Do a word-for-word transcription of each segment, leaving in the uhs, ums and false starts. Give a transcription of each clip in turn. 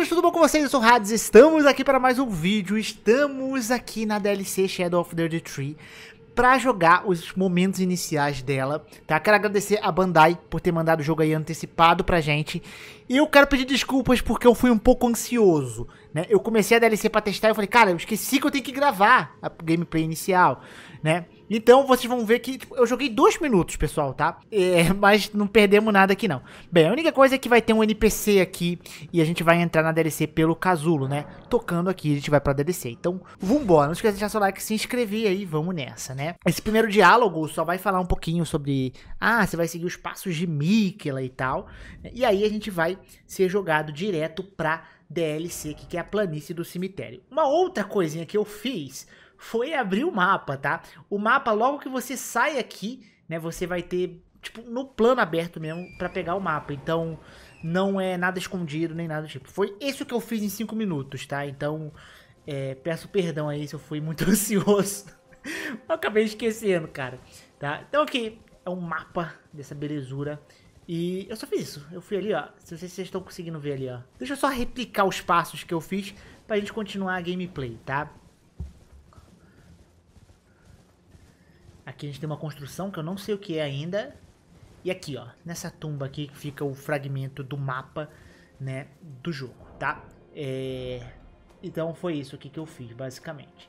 meninos, tudo bom com vocês? Eu sou o Hades, estamos aqui para mais um vídeo, estamos aqui na D L C Shadow of the Erdtree para jogar os momentos iniciais dela, tá? Quero agradecer a Bandai por ter mandado o jogo aí antecipado pra gente. E eu quero pedir desculpas porque eu fui um pouco ansioso, né? Eu comecei a D L C pra testar e eu falei, cara, eu esqueci que eu tenho que gravar a gameplay inicial, né? Então vocês vão ver que tipo, eu joguei dois minutos, pessoal, tá? É, mas não perdemos nada aqui, não. Bem, a única coisa é que vai ter um N P C aqui e a gente vai entrar na D L C pelo casulo, né? Tocando aqui, a gente vai pra D L C. Então, vambora. Não esquece de deixar seu like, se inscrever aí, vamos nessa, né? Esse primeiro diálogo só vai falar um pouquinho sobre... Ah, você vai seguir os passos de Miquella e tal. E aí a gente vai ser jogado direto pra D L C, que é a planície do cemitério. Uma outra coisinha que eu fiz... foi abrir o mapa, tá? O mapa, logo que você sai aqui, né? Você vai ter, tipo, no plano aberto mesmo pra pegar o mapa. Então, não é nada escondido, nem nada do tipo. Foi isso que eu fiz em cinco minutos, tá? Então, é, peço perdão aí se eu fui muito ansioso. Eu acabei esquecendo, cara. Tá? Então, aqui é um mapa dessa belezura. E eu só fiz isso. Eu fui ali, ó. Não sei se vocês estão conseguindo ver ali, ó. Deixa eu só replicar os passos que eu fiz pra gente continuar a gameplay, tá? Aqui a gente tem uma construção que eu não sei o que é ainda. E aqui, ó, nessa tumba aqui que fica o fragmento do mapa, né, do jogo, tá? É... Então foi isso aqui que eu fiz, basicamente.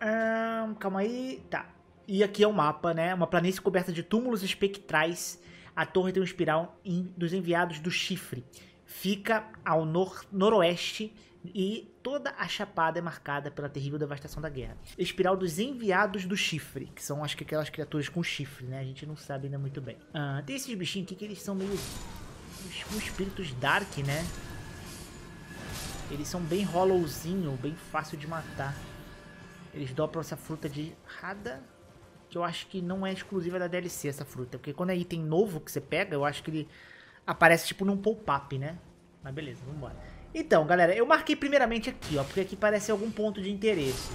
Hum, calma aí, tá. E aqui é o mapa, né, uma planície coberta de túmulos espectrais. A torre tem um espiral dos enviados do chifre. Fica ao nor noroeste... E toda a chapada é marcada pela terrível devastação da guerra. Espiral dos enviados do chifre, que são acho que aquelas criaturas com chifre, né? A gente não sabe ainda muito bem. Ah, tem esses bichinhos aqui que eles são meio... os espíritos dark, né? Eles são bem hollowzinho, bem fácil de matar. Eles dobram essa fruta de Rada, que eu acho que não é exclusiva da D L C essa fruta. Porque quando é item novo que você pega, eu acho que ele aparece tipo num pop-up, né? Mas beleza, vambora. Então, galera, eu marquei primeiramente aqui, ó, porque aqui parece algum ponto de interesse.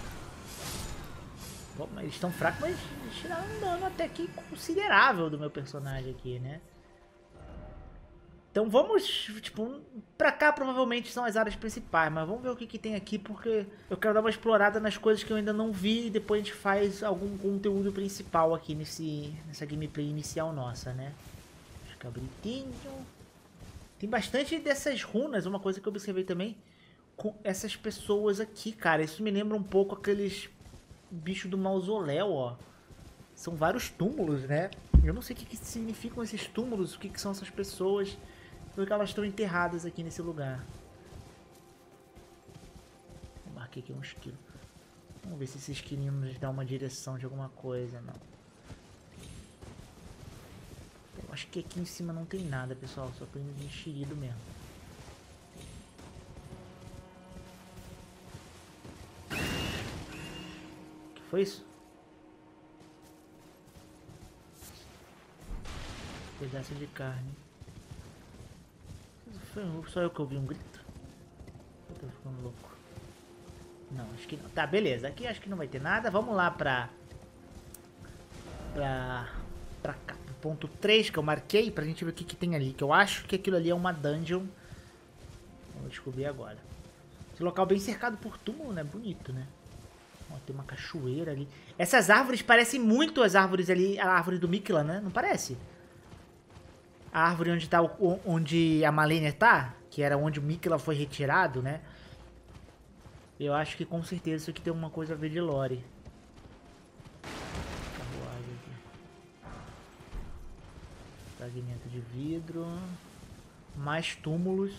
Bom, mas eles estão fracos, mas tiraram um dano até que considerável do meu personagem aqui, né? Então vamos, tipo, pra cá provavelmente são as áreas principais, mas vamos ver o que, que tem aqui, porque eu quero dar uma explorada nas coisas que eu ainda não vi e depois a gente faz algum conteúdo principal aqui nesse, nessa gameplay inicial nossa, né? Fica bonitinho... Tem bastante dessas runas, uma coisa que eu observei também, com essas pessoas aqui, cara. Isso me lembra um pouco aqueles bichos do mausoléu, ó. São vários túmulos, né? Eu não sei o que, que significam esses túmulos, o que, que são essas pessoas, porque elas estão enterradas aqui nesse lugar. Eu marquei aqui um esquilo. Vamos ver se esse esquilinho nos dá uma direção de alguma coisa, não. Acho que aqui em cima não tem nada, pessoal. Só tem um enxerido mesmo. O que foi isso? Pedaço de carne. Foi só eu que ouvi um grito? Eu tô ficando louco. Não, acho que não. Tá, beleza. Aqui acho que não vai ter nada. Vamos lá pra... Pra... Pra cá. ponto três que eu marquei pra gente ver o que, que tem ali, que eu acho que aquilo ali é uma dungeon. Vamos descobrir agora. Esse local bem cercado por túmulo, né? Bonito, né? Ó, tem uma cachoeira ali. Essas árvores parecem muito as árvores ali, a árvore do Miquella, né? Não parece? A árvore onde, tá, onde a Malenia tá, que era onde o Miquella foi retirado, né? Eu acho que com certeza isso aqui tem alguma coisa a ver de lore. Fragmento de vidro, mais túmulos.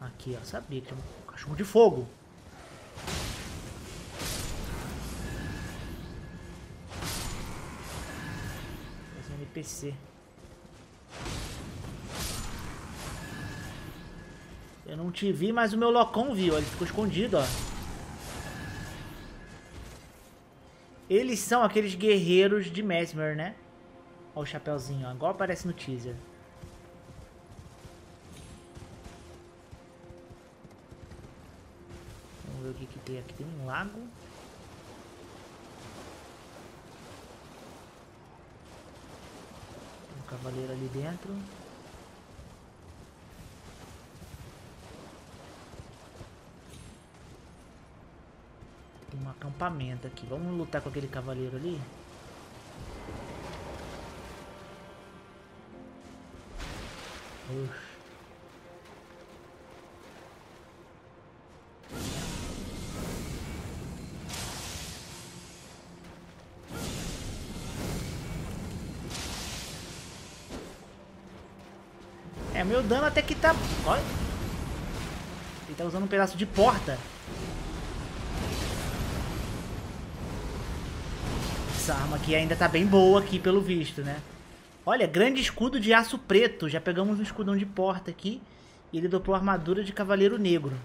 Aqui, ó, sabia que tinha um cachorro de fogo. Esse é um N P C. Eu não te vi, mas o meu locão viu, ele ficou escondido, ó. Eles são aqueles guerreiros de Mesmer, né? Ó o chapéuzinho, ó, igual aparece no teaser. Vamos ver o que, que tem aqui. Tem um lago. cavaleiro ali dentro. Tem um acampamento aqui. Vamos lutar com aquele cavaleiro ali? Oxe. É, meu dano até que tá... Olha. Ele tá usando um pedaço de porta. Essa arma aqui ainda tá bem boa aqui, pelo visto, né? Olha, grande escudo de aço preto. Já pegamos um escudão de porta aqui. E ele dobrou armadura de cavaleiro negro.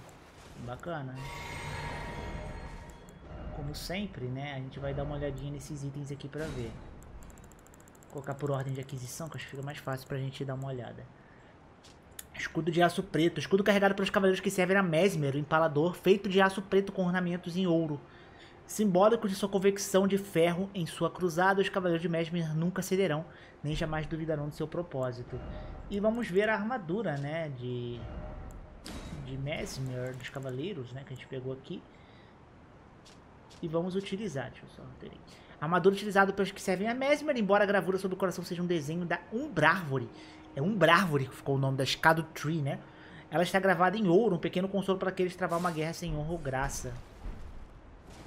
Bacana. Como sempre, né? A gente vai dar uma olhadinha nesses itens aqui pra ver. Vou colocar por ordem de aquisição, que acho que fica mais fácil pra gente dar uma olhada. Escudo de aço preto. Escudo carregado pelos cavaleiros que servem a Mesmer, o empalador, feito de aço preto com ornamentos em ouro. Simbólicos de sua convicção de ferro em sua cruzada, os cavaleiros de Mesmer nunca cederão, nem jamais duvidarão do seu propósito. E vamos ver a armadura, né, de, de Mesmer, dos cavaleiros, né, que a gente pegou aqui. E vamos utilizar, deixa eu só alterar. Armadura utilizada pelos que servem a Mesmer, embora a gravura sobre o coração seja um desenho da Umbrárvore. É Umbrárvore que ficou o nome da Shadow of the Erdtree, né? Ela está gravada em ouro, um pequeno consolo para aqueles travar uma guerra sem honra ou graça.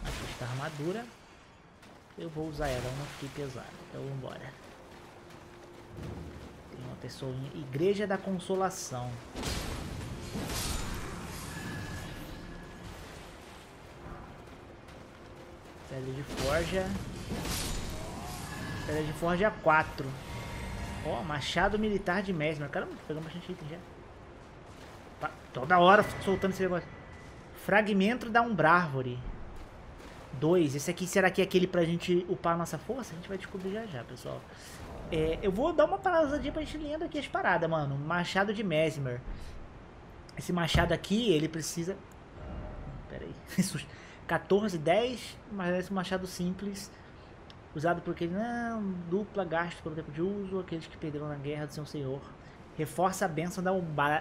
Aqui está a armadura. Eu vou usar ela, eu não fiquei pesado. Então vamos embora. Tem uma pessoa em Igreja da Consolação. Pedra de Forja. Pedra de Forja quatro. Ó, oh, machado militar de Mesmer. Caramba, pegou bastante item já. Tá, toda hora soltando esse negócio. Fragmento da Umbrárvore. dois. Esse aqui, será que é aquele pra gente upar a nossa força? A gente vai descobrir já já, pessoal. É, eu vou dar uma pausadinha pra gente lendo aqui as paradas, mano. Machado de Mesmer. Esse machado aqui, ele precisa... Pera aí. quatorze, dez. Mas esse machado simples... Usado porque ele não dupla gasto pelo tempo de uso, aqueles que perderam na guerra do seu senhor. Reforça a bênção da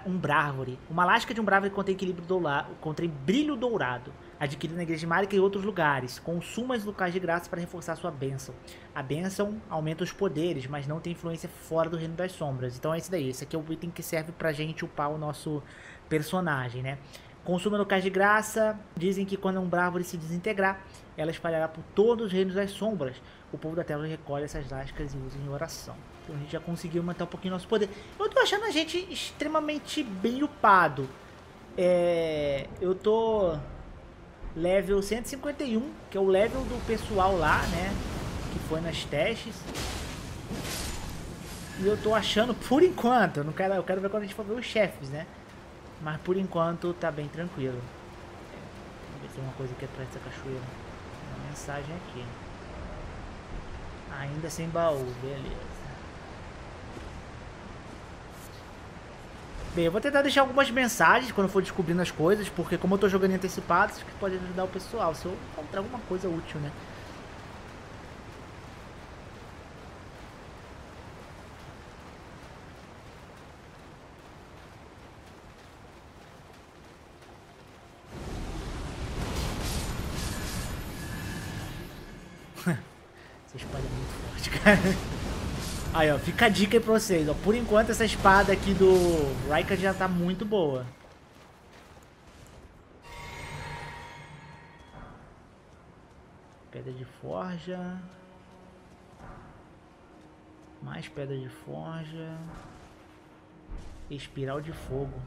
Umbrárvore. Uma lasca de Umbrárvore contém equilíbrio dourado, contém brilho dourado, adquirido na igreja de Marika e outros lugares. Consuma os locais de graça para reforçar sua bênção. A bênção aumenta os poderes, mas não tem influência fora do reino das sombras. Então é isso daí. Esse aqui é o item que serve pra gente upar o nosso personagem, né? Consuma locais de graça. Dizem que quando a Umbrárvore se desintegrar, ela espalhará por todos os reinos das sombras. O povo da Terra recolhe essas lascas e usa em oração. Então a gente já conseguiu aumentar um pouquinho nosso poder. Eu tô achando a gente extremamente bem upado. É... Eu tô... Level cento e cinquenta e um, que é o level do pessoal lá, né? Que foi nas testes. E eu tô achando, por enquanto... Eu, não quero, eu quero ver quando a gente for ver os chefes, né? Mas por enquanto tá bem tranquilo. Vamos ver se tem uma coisa aqui atrás dessa cachoeira. Tem uma mensagem aqui. Ainda sem baú, beleza. Bem, eu vou tentar deixar algumas mensagens quando eu for descobrindo as coisas, porque como eu tô jogando em antecipado, isso que pode ajudar o pessoal, se eu encontrar alguma coisa útil, né? Aí, ó, fica a dica aí pra vocês, ó. Por enquanto essa espada aqui do Riker já tá muito boa. Pedra de forja. Mais pedra de forja. Espiral de fogo.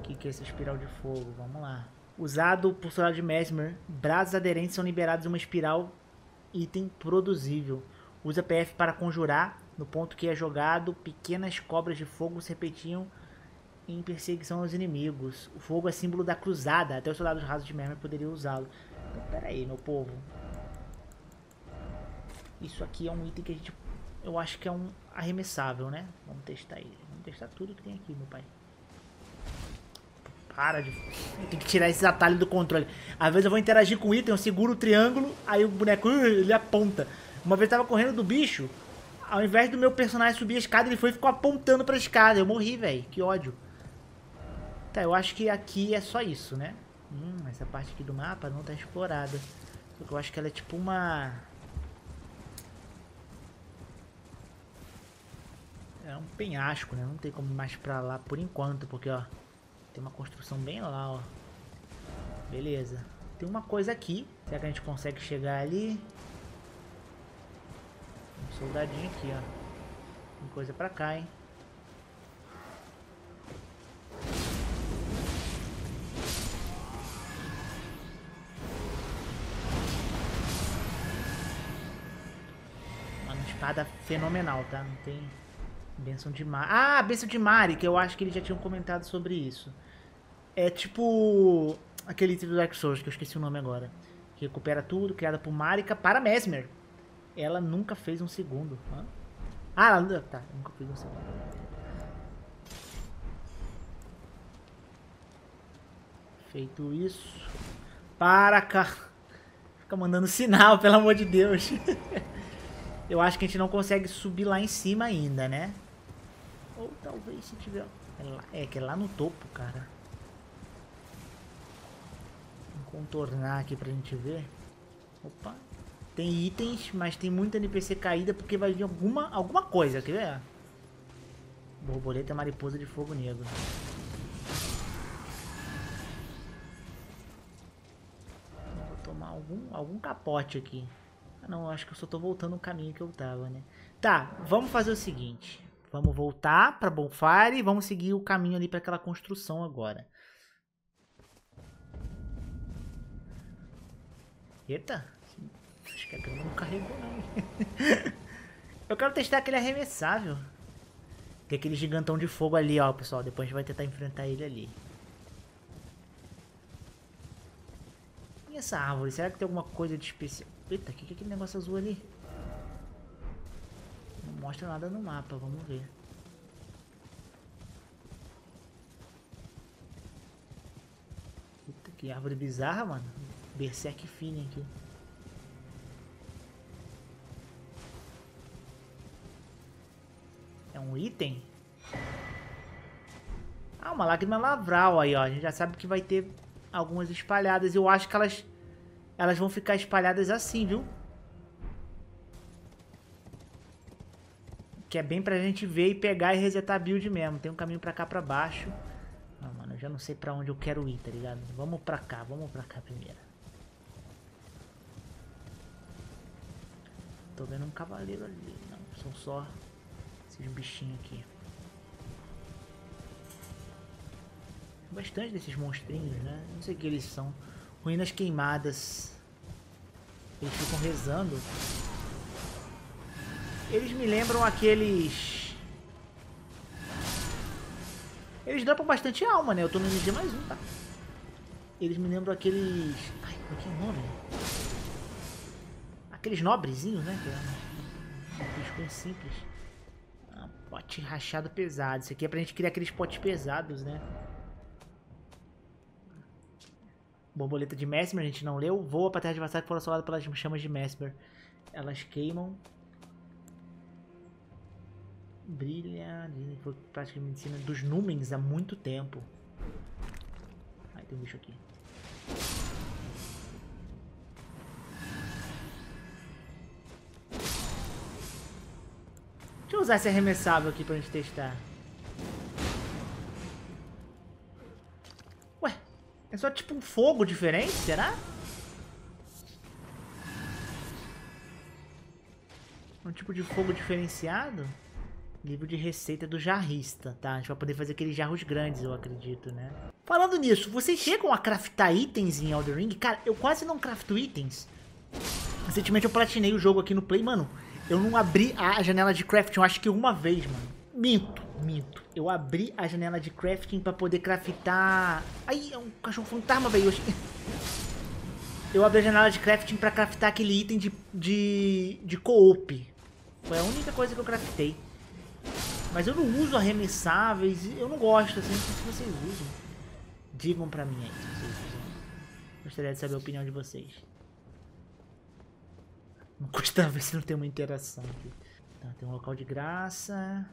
O que que é essa espiral de fogo? Vamos lá. Usado por soldado de Mesmer, braços aderentes são liberados em uma espiral item produzível. Usa P F para conjurar. No ponto que é jogado, pequenas cobras de fogo se repetiam em perseguição aos inimigos. O fogo é símbolo da cruzada. Até os soldados rasos de Mesmer poderiam usá-lo. Então, pera aí, meu povo. Isso aqui é um item que a gente... Eu acho que é um arremessável, né? Vamos testar ele. Vamos testar tudo que tem aqui, meu pai. Para de... Tem que tirar esses atalhos do controle. Às vezes eu vou interagir com o item, eu seguro o triângulo, aí o boneco, ele aponta. Uma vez eu tava correndo do bicho, ao invés do meu personagem subir a escada, ele foi e ficou apontando pra escada. Eu morri, velho. Que ódio. Tá, eu acho que aqui é só isso, né? Hum, essa parte aqui do mapa não tá explorada. Só que eu acho que ela é tipo uma... É um penhasco, né? Não tem como ir mais pra lá por enquanto, porque, ó, tem uma construção bem lá, ó. Beleza. Tem uma coisa aqui. Será que a gente consegue chegar ali? Um soldadinho aqui, ó. Tem coisa pra cá, hein? Uma espada fenomenal, tá? Não tem... Benção de Mar... Ah, Benção de Marika, que eu acho que eles já tinham comentado sobre isso. É tipo... Aquele livro do Dark Souls, que eu esqueci o nome agora. Que recupera tudo, criada por Marika para Mesmer. Ela nunca fez um segundo. Hã? Ah, ela... tá, nunca fez um segundo. Feito isso... Para cá! Fica mandando sinal, pelo amor de Deus. Eu acho que a gente não consegue subir lá em cima ainda, né? Ou talvez se tiver... É, que é lá no topo, cara. Vou contornar aqui pra gente ver. Opa. Tem itens, mas tem muita N P C caída porque vai vir alguma, alguma coisa, quer ver? Borboleta, mariposa de fogo negro. Vou tomar algum, algum capote aqui. Ah, não, acho que eu só tô voltando o caminho que eu tava, né? Tá, vamos fazer o seguinte. Vamos voltar pra Bonfire e vamos seguir o caminho ali pra aquela construção agora. Eita! Acho que a grama não carregou, não. Eu quero testar aquele arremessável. Tem aquele gigantão de fogo ali, ó, pessoal. Depois a gente vai tentar enfrentar ele ali. E essa árvore? Será que tem alguma coisa de especial? Eita, o que é aquele negócio azul ali? Não mostra nada no mapa, vamos ver. Eita, que árvore bizarra, mano. Berserk fino aqui. É um item? Ah, uma lágrima lavral aí, ó. A gente já sabe que vai ter algumas espalhadas. Eu acho que elas... Elas vão ficar espalhadas assim, viu? Que é bem pra gente ver e pegar e resetar a build mesmo. Tem um caminho pra cá, pra baixo. Ah, mano, eu já não sei pra onde eu quero ir, tá ligado? Vamos pra cá, vamos pra cá primeiro. Tô vendo um cavaleiro ali. Não, são só esses bichinhos aqui. Bastante desses monstrinhos, né? Não sei o que eles são. Ruínas queimadas. Eles ficam rezando. Eles me lembram aqueles... Eles dropam bastante alma, né? Eu tô no N G mais um, tá? Eles me lembram aqueles... Ai, como é que é o nome? Aqueles nobrezinhos, né? Que é um pisco simples. Ah, pote rachado pesado. Isso aqui é pra gente criar aqueles potes pesados, né? Borboleta de Mesmer, a gente não leu. Voa pra terra de Vassar que foram assoladas pelas chamas de Mesmer. Elas queimam. Brilha. Foi prática de medicina dos Númens há muito tempo. Ai, tem um bicho aqui. Deixa eu usar esse arremessável aqui pra gente testar. É só tipo um fogo diferente, será? Um tipo de fogo diferenciado? Livro de receita do jarrista, tá? A gente vai poder fazer aqueles jarros grandes, eu acredito, né? Falando nisso, vocês chegam a craftar itens em Elden Ring? Cara, eu quase não crafto itens. Recentemente eu platinei o jogo aqui no Play, mano. Eu não abri a janela de crafting, eu acho que uma vez, mano. Minto, minto. Eu abri a janela de crafting pra poder craftar... Ai, é um cachorro fantasma, velho. Eu abri a janela de crafting pra craftar aquele item de, de, de co-op. Foi a única coisa que eu craftei. Mas eu não uso arremessáveis. Eu não gosto, assim. Não sei se vocês usam. Digam pra mim aí se vocês usam. Gostaria de saber a opinião de vocês. Não custa ver se não tem uma interação aqui. Tá, tem um local de graça.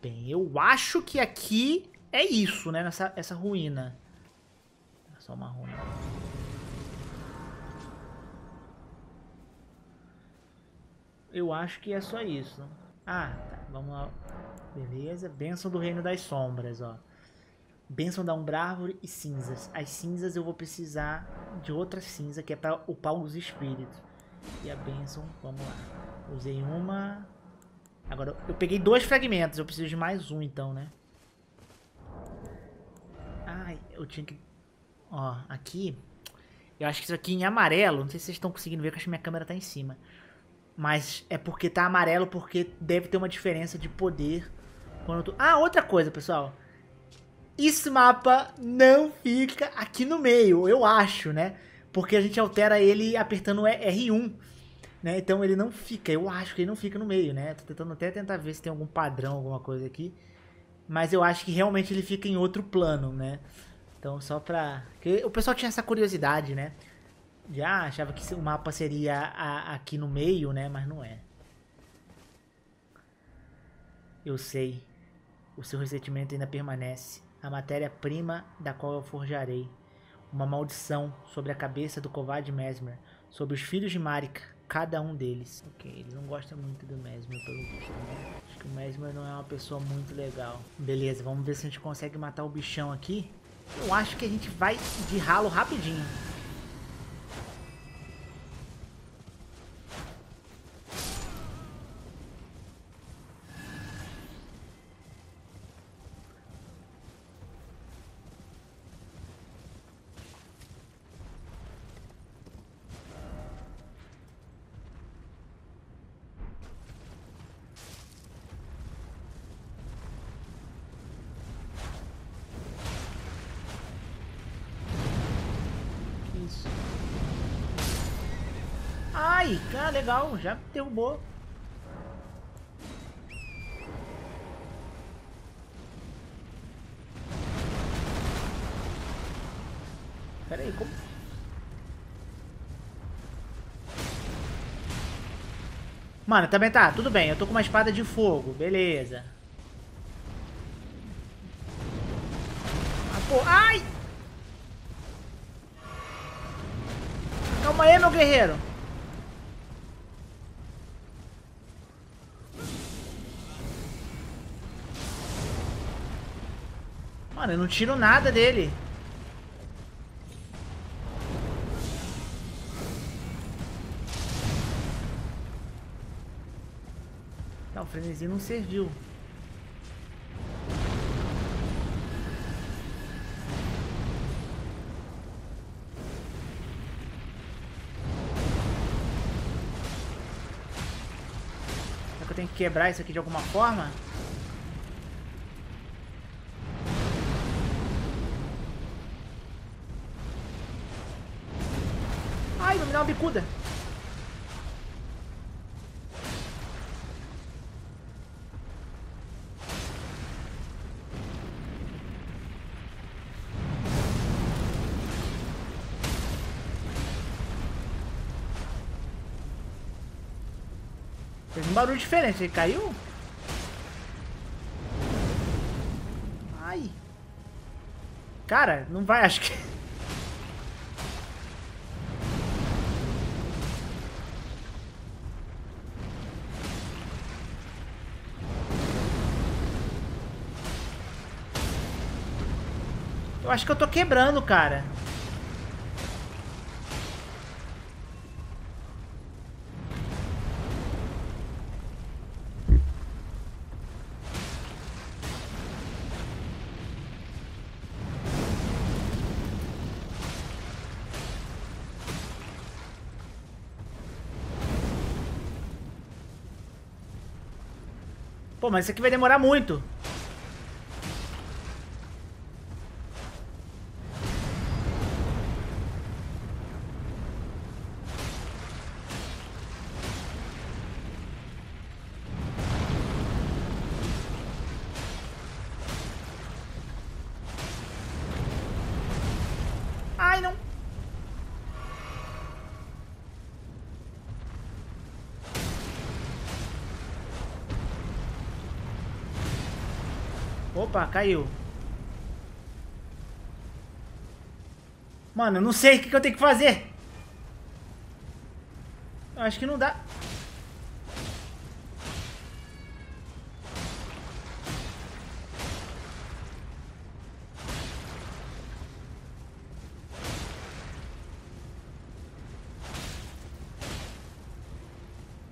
Bem, eu acho que aqui é isso, né? Nessa, essa ruína. É só uma ruína. Eu acho que é só isso. Ah, tá. Vamos lá. Beleza. Bênção do Reino das Sombras, ó. Bênção da Umbra Árvore e cinzas. As cinzas eu vou precisar de outra cinza, que é pra upar os espíritos. E a bênção, vamos lá. Usei uma. Agora, eu peguei dois fragmentos. Eu preciso de mais um, então, né? Ai, eu tinha que... Ó, aqui... Eu acho que isso aqui em amarelo... Não sei se vocês estão conseguindo ver, porque acho que minha câmera tá em cima. Mas é porque tá amarelo, porque deve ter uma diferença de poder. Quando eu tô... Ah, outra coisa, pessoal. Esse mapa não fica aqui no meio, eu acho, né? Porque a gente altera ele apertando R um, né? Então ele não fica, eu acho que ele não fica no meio, né? Tô tentando até tentar ver se tem algum padrão, alguma coisa aqui. Mas eu acho que realmente ele fica em outro plano, né? Então só pra... Porque o pessoal tinha essa curiosidade, né? Já achava que o mapa seria a, aqui no meio, né? Mas não é. Eu sei. O seu ressentimento ainda permanece. A matéria-prima da qual eu forjarei. Uma maldição sobre a cabeça do covarde Mesmer. Sobre os filhos de Marika. Cada um deles. Ok, eles não gostam muito do Mesmer, pelo visto, né? Acho que o Mesmer não é uma pessoa muito legal. Beleza, vamos ver se a gente consegue matar o bichão aqui. Eu acho que a gente vai de ralo rapidinho. Ai, cara, legal, já derrubou. Pera aí, como... Mano, também tá, tudo bem, eu tô com uma espada de fogo, beleza. Ah, pô, ai! Calma aí, meu guerreiro. Mano, eu não tiro nada dele. Tá, o frenesi não serviu. Tem que quebrar isso aqui de alguma forma. Ai, não me dá uma bicuda. Um barulho diferente, ele caiu? Ai! Cara, não vai, acho que... Eu acho que eu tô quebrando, cara. Pô, mas isso aqui vai demorar muito. Opa, caiu. Mano, eu não sei o que eu tenho que fazer. Eu acho que não dá.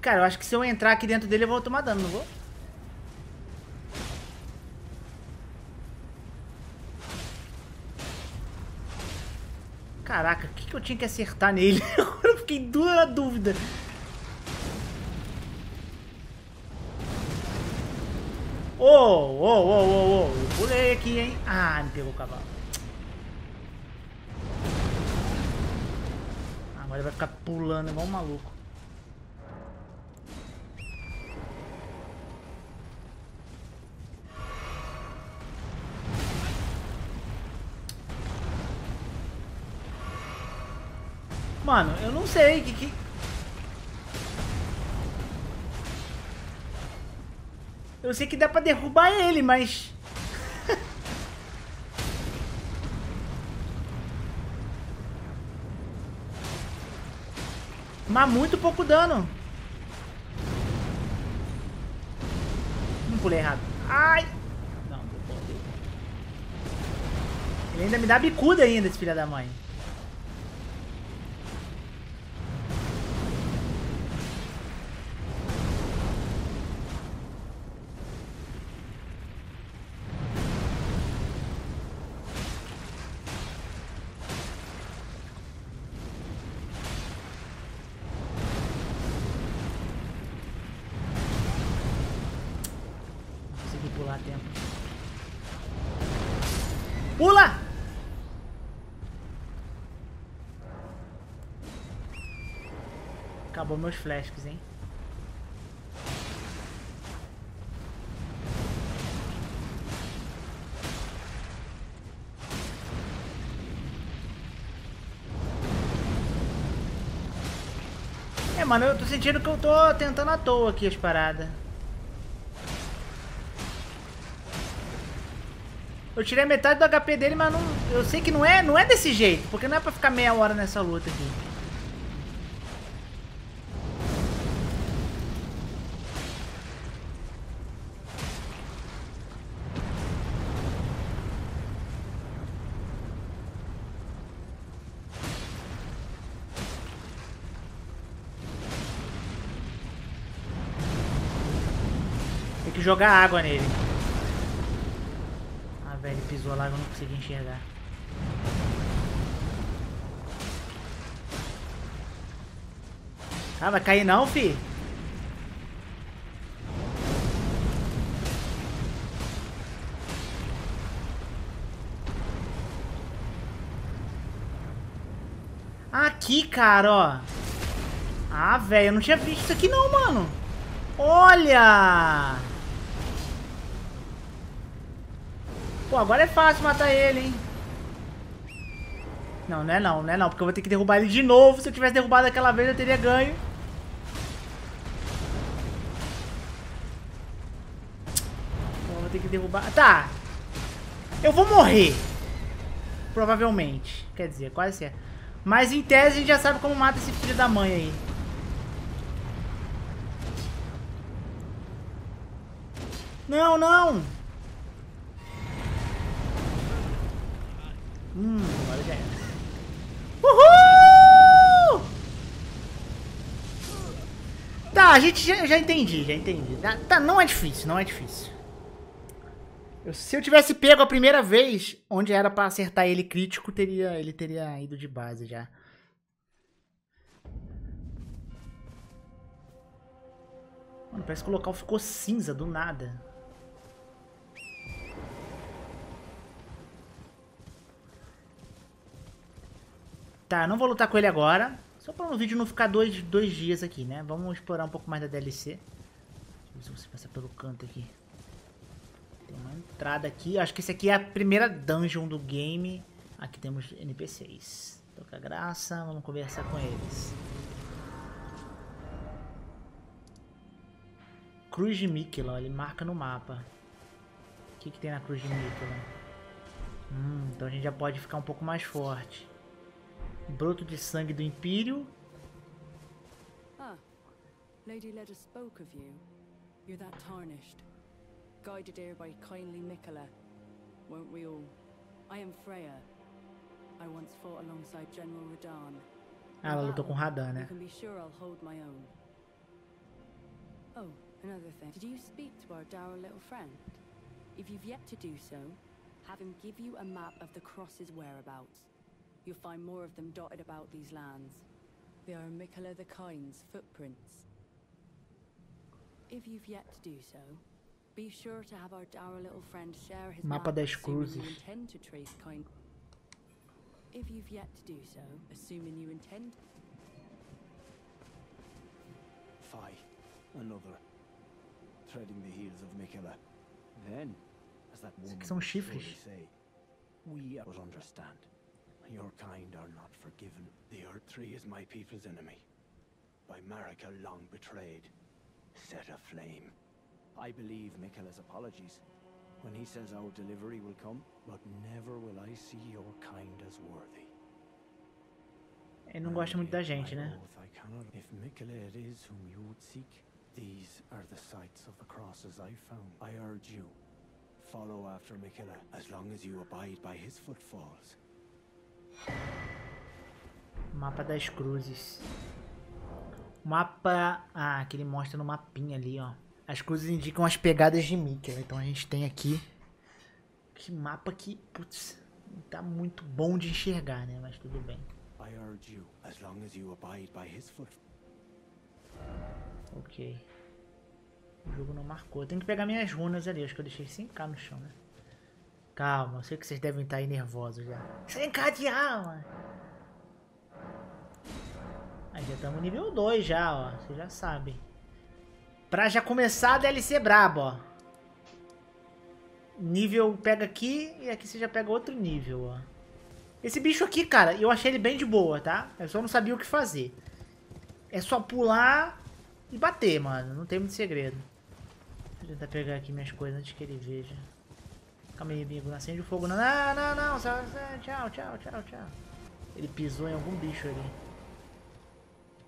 Cara, eu acho que se eu entrar aqui dentro dele eu vou tomar dano, não vou? Caraca, o que, que eu tinha que acertar nele? Eu fiquei em dura dúvida. Oh, oh, oh, oh, oh. Eu pulei aqui, hein? Ah, me pegou o cavalo. Agora ele vai ficar pulando igual um maluco. Mano, eu não sei que que... Eu sei que dá pra derrubar ele, mas... mas muito pouco dano. Não pulei errado. Ai! Não, ele ainda me dá bicuda ainda, esse filho da mãe. Pula! Acabou meus flasks, hein? É, mano, eu tô sentindo que eu tô tentando à toa aqui as paradas. Eu tirei metade do H P dele, mas não, eu sei que não é, não é desse jeito, porque não é pra ficar meia hora nessa luta aqui. Tem que jogar água nele. Ele pisou lá e eu não consegui enxergar. Ah, vai cair não, fi? Aqui, cara, ó. Ah, velho, eu não tinha visto isso aqui não, mano. Olha! Pô, agora é fácil matar ele, hein? Não, não é não, não é não. Porque eu vou ter que derrubar ele de novo. Se eu tivesse derrubado aquela vez, eu teria ganho. Então, eu vou ter que derrubar... Tá! Eu vou morrer. Provavelmente. Quer dizer, quase certo. Mas em tese, a gente já sabe como mata esse filho da mãe aí. Não, não! Hum, agora já era. Uhul! Tá, a gente já, já entendi, já entendi. Tá, não é difícil, não é difícil. Eu, se eu tivesse pego a primeira vez, onde era pra acertar ele crítico, teria, ele teria ido de base já. Mano, parece que o local ficou cinza do nada. Tá, não vou lutar com ele agora, só pra no vídeo não ficar dois, dois dias aqui, né? Vamos explorar um pouco mais da D L C. Deixa eu ver se você passa pelo canto aqui. Tem uma entrada aqui, acho que esse aqui é a primeira dungeon do game. Aqui temos N P Cs. Toca graça, vamos conversar com eles. Cruz de Miquella, ele marca no mapa. que, que tem na cruz de Miquella? Hum, então a gente já pode ficar um pouco mais forte. Broto de sangue do Império. Ah, Lady Leda spoke of you. You're that tarnished, guided here by kindly Nicola. Won't we all? I am Freya. I once fought alongside General Radan. Ah, ela lutou com Radan, né? Oh, another thing. Did you speak to our dour little friend? If you've yet to do so, have him give you a map of the cross's whereabouts. You'll find more of them dotted about these lands. They are Miquella the Kind's footprints. If you've yet to do so, be sure to have our dour little friend share his map. Mapa das cruzes. If you've yet to do so, assuming you intend. Fie, another. Treading the heels of Miquella. Then, as that woman say, we will understand. Your kind are not forgiven. The Erdtree is my people's enemy. By Marika long betrayed. Set aflame. I believe Miquella's apologies. When he says our delivery will come, but never will I see your kind as worthy. Ele não gosta muito da gente, né? If Miquella it is whom you would seek, these are the sites of the crosses I found. I urge you, follow after Miquella as long as you abide by his footfalls. Mapa das cruzes. Mapa, ah, que ele mostra no mapinha ali, ó. As cruzes indicam as pegadas de Miquella. Então a gente tem aqui. Que mapa que, putz, não tá muito bom de enxergar, né? Mas tudo bem. Ok. O jogo não marcou. Eu tenho que pegar minhas runas ali. Acho que eu deixei cem K no chão, né? Calma, eu sei que vocês devem estar aí nervosos já. cem K de alma! Aí já estamos nível dois já, ó. Vocês já sabem. Pra já começar a D L C brabo, ó. Nível pega aqui e aqui você já pega outro nível, ó. Esse bicho aqui, cara, eu achei ele bem de boa, tá? Eu só não sabia o que fazer. É só pular e bater, mano. Não tem muito segredo. Deixa eu tentar pegar aqui minhas coisas antes que ele veja. Calma aí, amigo. Não acende o fogo. Não, não, não, não. Tchau, tchau, tchau, tchau. Ele pisou em algum bicho ali.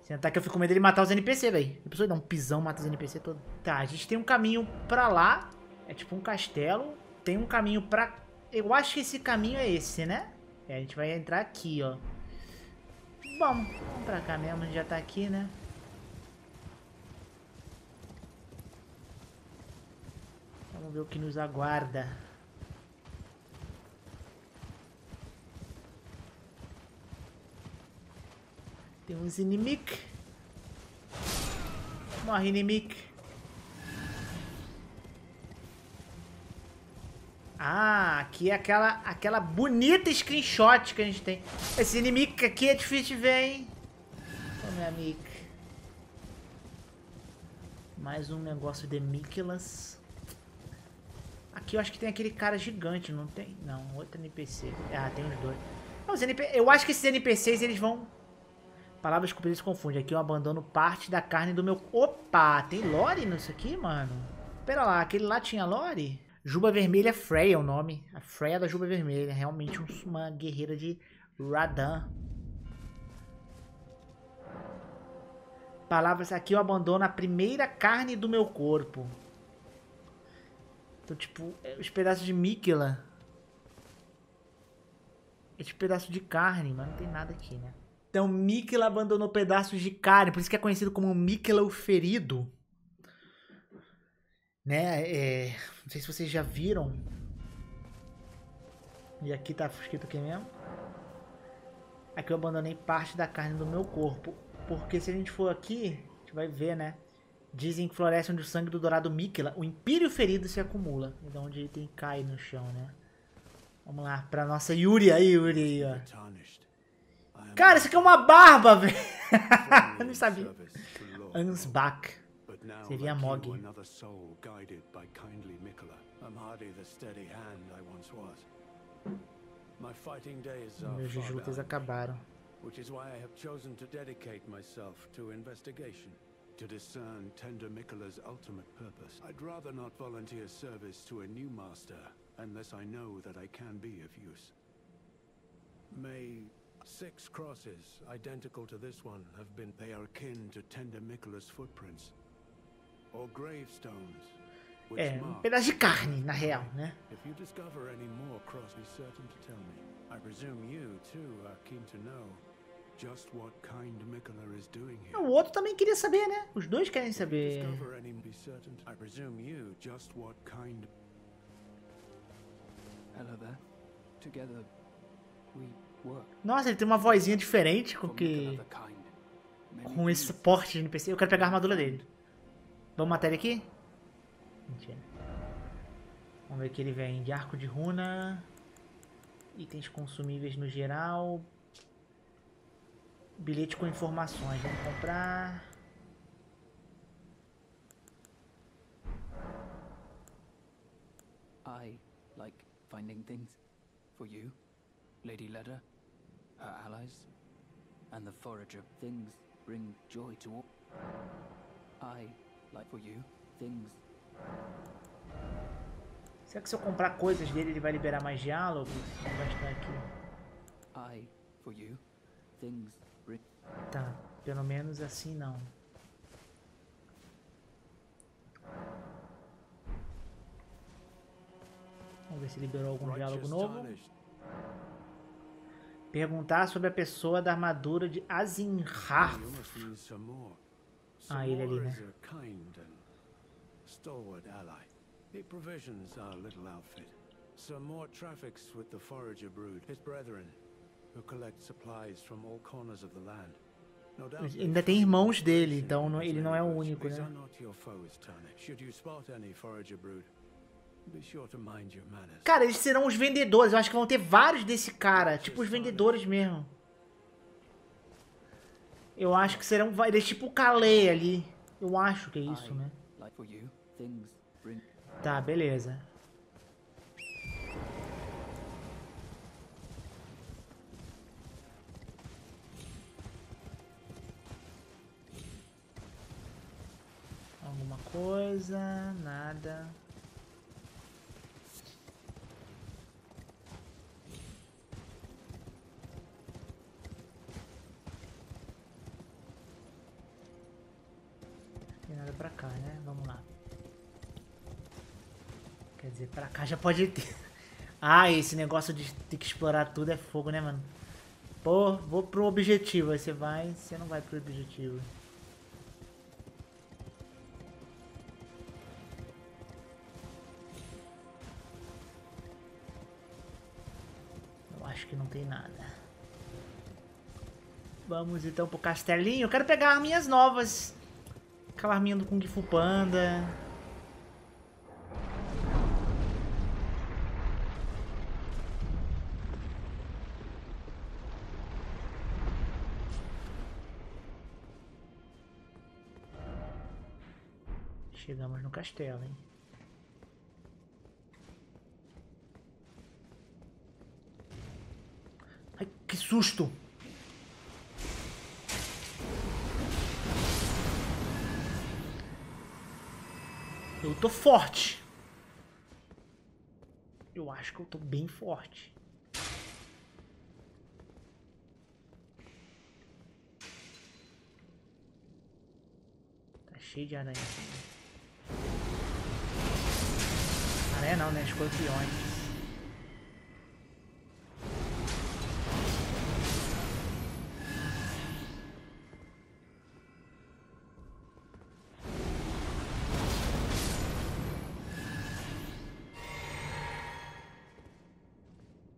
Sentar que eu fico com medo dele matar os N P C, velho. A pessoa dá um pisão, mata os N P C todo. Tá, a gente tem um caminho pra lá. É tipo um castelo. Tem um caminho pra... Eu acho que esse caminho é esse, né? É, a gente vai entrar aqui, ó. Bom, vamos pra cá mesmo. A gente já tá aqui, né? Vamos ver o que nos aguarda. Tem uns inimigos. Morre, inimigo. Ah, aqui é aquela, aquela bonita screenshot que a gente tem. Esse inimigo aqui é difícil de ver, hein? Ô, meu amigo. Mais um negócio de Miquellas. Aqui eu acho que tem aquele cara gigante, não tem? Não, outro N P C. Ah, tem uns dois. Não, os N P C, eu acho que esses N P Cs, eles vão... Palavras que se confunde. Aqui eu abandono parte da carne do meu... Opa! Tem lore nisso aqui, mano? Pera lá, aquele lá tinha lore? Juba Vermelha Freya é o nome. A Freya da Juba Vermelha. Realmente uma guerreira de Radan. Palavras... Aqui eu abandono a primeira carne do meu corpo. Então, tipo, os pedaços de Miquella. Esse pedaço de carne, mas não tem nada aqui, né? Então, Miquella abandonou pedaços de carne, por isso que é conhecido como Miquella o Ferido. Né? É, não sei se vocês já viram. E aqui tá escrito o que mesmo? Aqui eu abandonei parte da carne do meu corpo. Porque se a gente for aqui, a gente vai ver, né? Dizem que floresce onde o sangue do dourado Miquella, o Império Ferido, se acumula. Então, onde ele tem, cai no chão, né? Vamos lá, pra nossa Yuri aí, Yuri aí, ó. Cara, isso aqui é uma barba, velho. Eu não sabia. Ansbach. Seria Mog. Meus jujutas acabaram. to discern tender Miquella's ultimate purpose. I'd rather not volunteer service to a new master unless I know that I can be of use. May six crosses, identical to this one, have been... They are akin to tender Miquella's footprints. Or gravestones. É, um pedaço de carne, na real, né? If you discover any more cross, be certain to tell me. I presume you, too, are keen to know just what kind Miquella is doing here. O outro também queria saber, né? Os dois querem saber. I presume you just what kind. Hello there. Together we work. Nossa, ele tem uma vozinha diferente com que com esse suporte de N P C. Eu quero pegar a armadura dele. Vamos matar ele aqui? Mentira. Vamos ver que ele vem de arco de runa, itens consumíveis no geral, bilhete com informações, vamos comprar. I like finding things for you, Lady Leda, her allies, and the forager. Things bring joy to all. I like for you things. Será que se eu comprar coisas dele, ele vai liberar mais diálogos? Vamos gastar aqui. I for you things. Tá, pelo menos assim não. Vamos ver se liberou algum diálogo novo. Perguntar sobre a pessoa da armadura de Azinhar. Ah, ele ali, né? Stalwart ally. He provisions our little outfit. Some more traffics with the forager brood, his brethren, who collect supplies from all corners of the land. Ainda tem irmãos dele, então ele não é o único, né? Cara, eles serão os vendedores. Eu acho que vão ter vários desse cara, tipo os vendedores mesmo. Eu acho que serão vários, tipo o Calais ali. Eu acho que é isso, né? Tá, beleza. Alguma coisa, nada. Não tem nada pra cá, né? Vamos lá. Quer dizer, pra cá já pode ter. Ah, esse negócio de ter que explorar tudo é fogo, né, mano? Pô, vou pro objetivo. Aí você vai, você não vai pro objetivo. Eu acho que não tem nada. Vamos então pro castelinho. Eu quero pegar arminhas novas. Aquela arminha do Kung Fu Panda. Chegamos no castelo, hein? Ai, que susto! Eu tô forte! Eu acho que eu tô bem forte. Tá cheio de aranha aqui. É não, né? Escorpiões.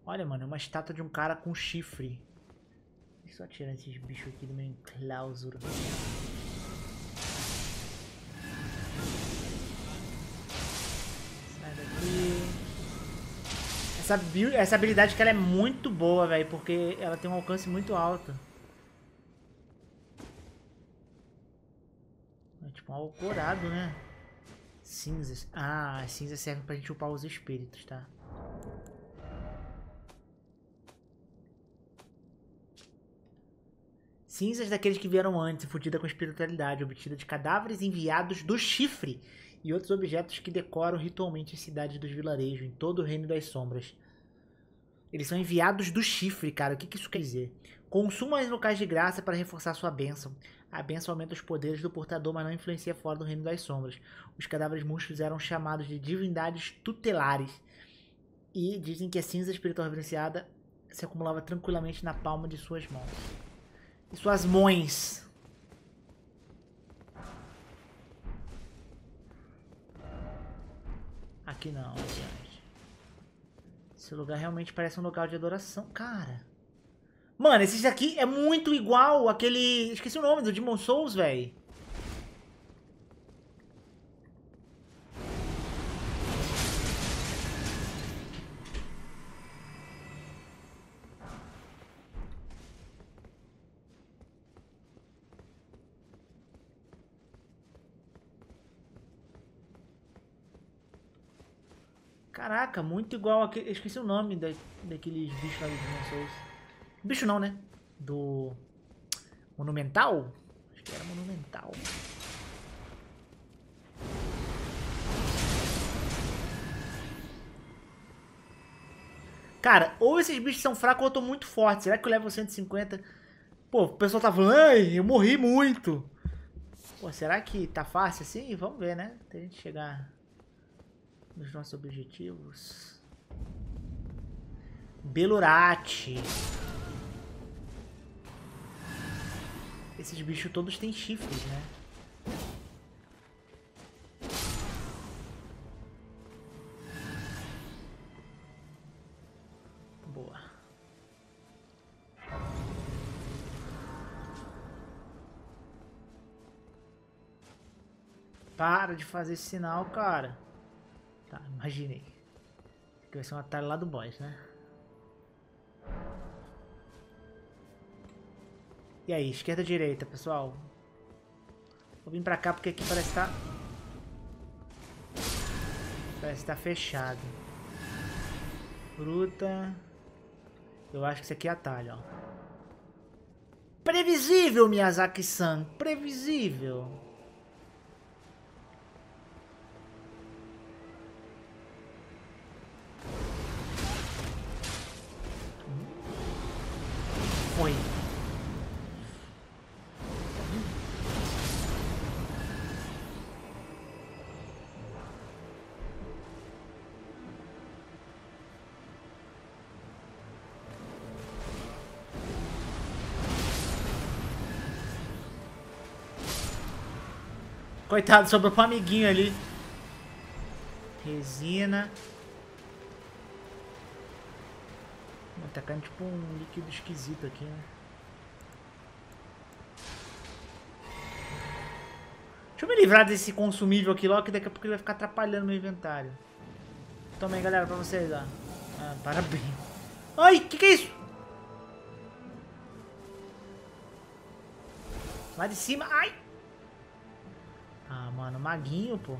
Olha, mano, é uma estátua de um cara com chifre. Deixa eu só tirar esses bichos aqui do meu enclausura. Essa, essa habilidade que ela é muito boa, velho, porque ela tem um alcance muito alto. É tipo um alcorado, né? Cinzas. Ah, as cinzas servem pra gente upar os espíritos, tá? cinzas daqueles que vieram antes, fundida com espiritualidade, obtida de cadáveres enviados do chifre e outros objetos que decoram ritualmente as cidades dos vilarejos em todo o reino das sombras. Eles são enviados do chifre, cara. O que, que isso quer dizer? Consuma as locais de graça para reforçar sua bênção. A bênção aumenta os poderes do portador, mas não influencia fora do reino das sombras. Os cadáveres murchos eram chamados de divindades tutelares. E dizem que a cinza espiritual reverenciada se acumulava tranquilamente na palma de suas mãos. E suas mãos. Aqui não, gente. Esse lugar realmente parece um local de adoração, cara. Mano, esse daqui é muito igual aquele... Esqueci o nome, do Demon Souls, velho. Caraca, muito igual aquele... Esqueci o nome da... daqueles bichos lá do Demon Souls. Bicho não, né? Do... Monumental? Acho que era Monumental. Cara, ou esses bichos são fracos ou eu tô muito forte. Será que eu levo cento e cinquenta? Pô, o pessoal tá falando, ai, eu morri muito. Pô, será que tá fácil assim? Vamos ver, né? Até a gente chegar nos nossos objetivos. Belurate. Esses bichos todos têm chifres, né? Boa. Para de fazer esse sinal, cara. Tá, imaginei. Que vai ser um atalho lá do boss, né? E aí, esquerda ou direita, pessoal? Vou vir pra cá porque aqui parece que tá... Parece que tá fechado. Fruta... Eu acho que isso aqui é atalho, ó. Previsível, Miyazaki-san! Previsível! Foi. Coitado, sobrou pro amiguinho ali. Resina. Tá caindo tipo um líquido esquisito aqui, né? Deixa eu me livrar desse consumível aqui logo, que daqui a pouco ele vai ficar atrapalhando meu inventário. Toma aí, galera, pra vocês, ó. Ah, parabéns. Ai, que que é isso? Lá de cima, ai! Ah, mano, maguinho, pô.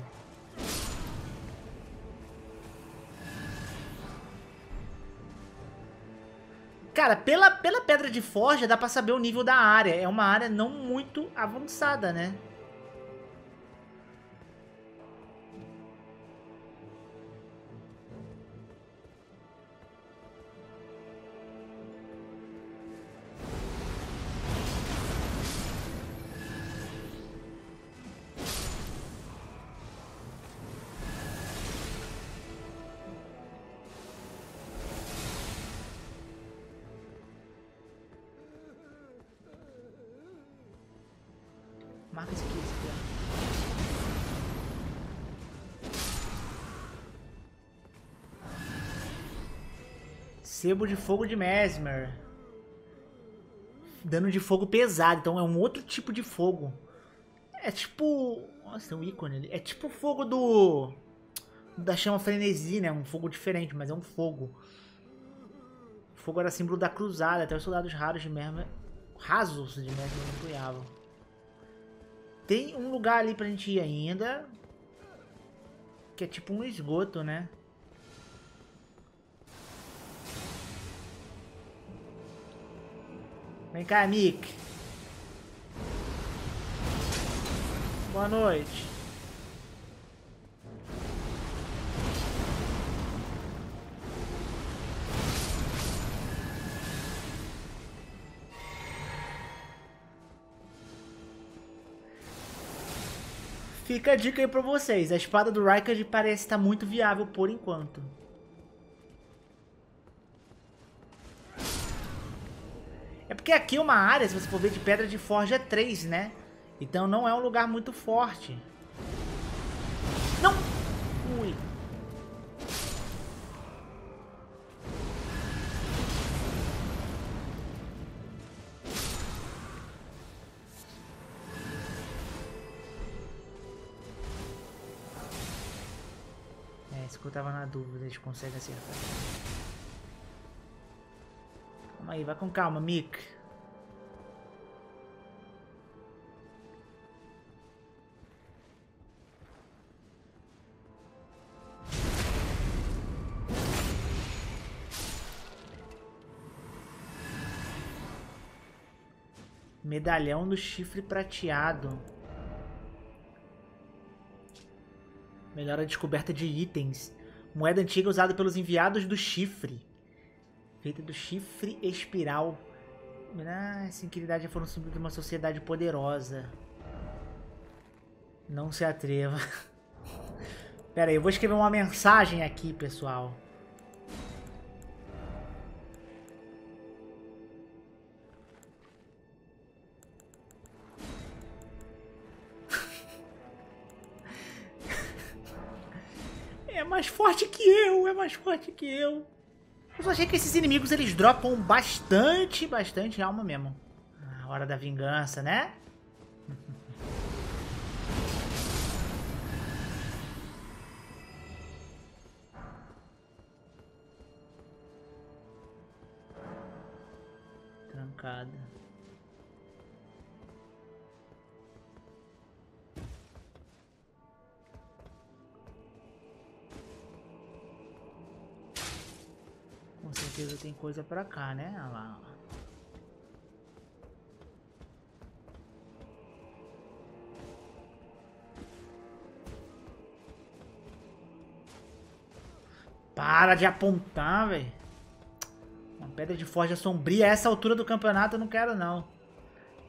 Cara, pela, pela pedra de forja dá pra saber o nível da área. É uma área não muito avançada, né? Marca isso aqui, isso aqui. Sebo de fogo de Mesmer. Dano de fogo pesado, então é um outro tipo de fogo. É tipo... Nossa, tem um ícone ali. É tipo o fogo do... Da chama frenesi, né? Um fogo diferente, mas é um fogo. O fogo era símbolo da cruzada, até os soldados raros de Mesmer... Rasos de Mesmer não apoiavam. Tem um lugar ali pra gente ir ainda, que é tipo um esgoto, né? Vem cá, Mick. Boa noite. Fica a dica aí pra vocês, a espada do Riker parece estar muito viável por enquanto. É porque aqui é uma área, se você for ver, de pedra de forja três, né? Então não é um lugar muito forte. Não! Ui! Eu tava na dúvida, eles conseguem acertar. Calma aí, vai com calma, Mick. Medalhão do chifre prateado. Melhora a descoberta de itens. Moeda antiga usada pelos enviados do chifre. Feita do chifre espiral. Ah, essa inquilidade já foram subida de uma sociedade poderosa. Não se atreva. Pera aí, eu vou escrever uma mensagem aqui, pessoal. Mais forte que eu, é mais forte que eu. Eu só achei que esses inimigos eles dropam bastante, bastante alma mesmo. Ah, hora da vingança, né? Trancada. Com certeza tem coisa pra cá, né? Olha lá. Para de apontar, velho. Uma pedra de forja sombria. A essa altura do campeonato eu não quero, não.